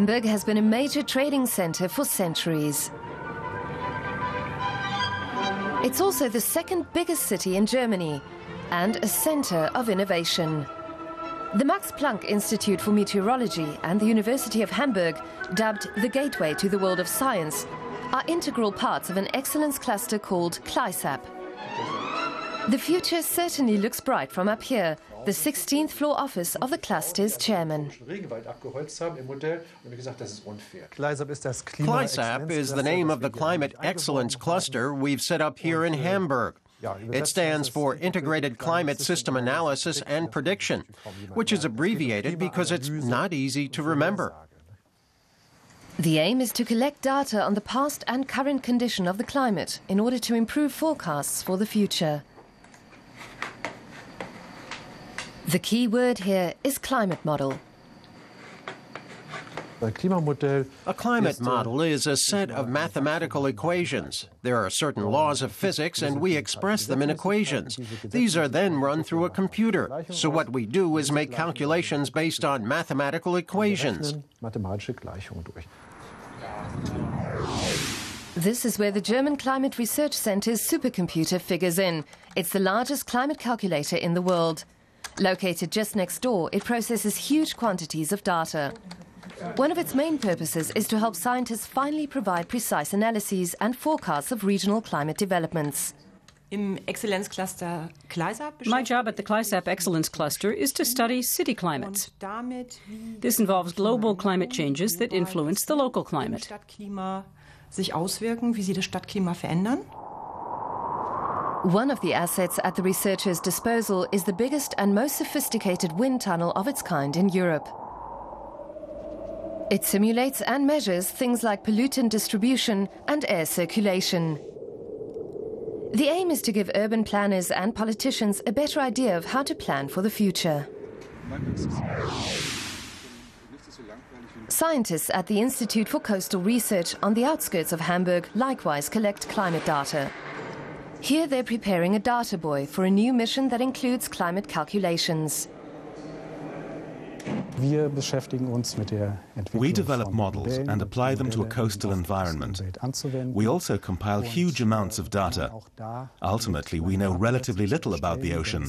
Hamburg has been a major trading center for centuries. It's also the second biggest city in Germany and a center of innovation. The Max Planck Institute for Meteorology and the University of Hamburg, dubbed the gateway to the world of science, are integral parts of an excellence cluster called CLISAP. The future certainly looks bright from up here, the 16th floor office of the cluster's chairman. CLISAP is the name of the climate excellence cluster we've set up here in Hamburg. It stands for Integrated Climate System Analysis and Prediction, which is abbreviated because it's not easy to remember. The aim is to collect data on the past and current condition of the climate in order to improve forecasts for the future. The key word here is climate model. A climate model is a set of mathematical equations. There are certain laws of physics, and we express them in equations. These are then run through a computer. So what we do is make calculations based on mathematical equations. This is where the German Climate Research Center's supercomputer figures in. It's the largest climate calculator in the world. Located just next door, it processes huge quantities of data. One of its main purposes is to help scientists finally provide precise analyses and forecasts of regional climate developments. My job at the CLISAP Excellence Cluster is to study city climates. This involves global climate changes that influence the local climate. One of the assets at the researchers' disposal is the biggest and most sophisticated wind tunnel of its kind in Europe. It simulates and measures things like pollutant distribution and air circulation. The aim is to give urban planners and politicians a better idea of how to plan for the future. Scientists at the Institute for Coastal Research on the outskirts of Hamburg likewise collect climate data. Here they're preparing a data buoy for a new mission that includes climate calculations. We develop models and apply them to a coastal environment. We also compile huge amounts of data. Ultimately, we know relatively little about the ocean.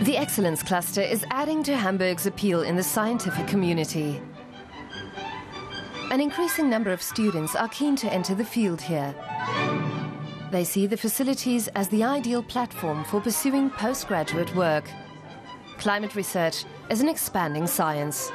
The Excellence Cluster is adding to Hamburg's appeal in the scientific community. An increasing number of students are keen to enter the field here. They see the facilities as the ideal platform for pursuing postgraduate work. Climate research is an expanding science.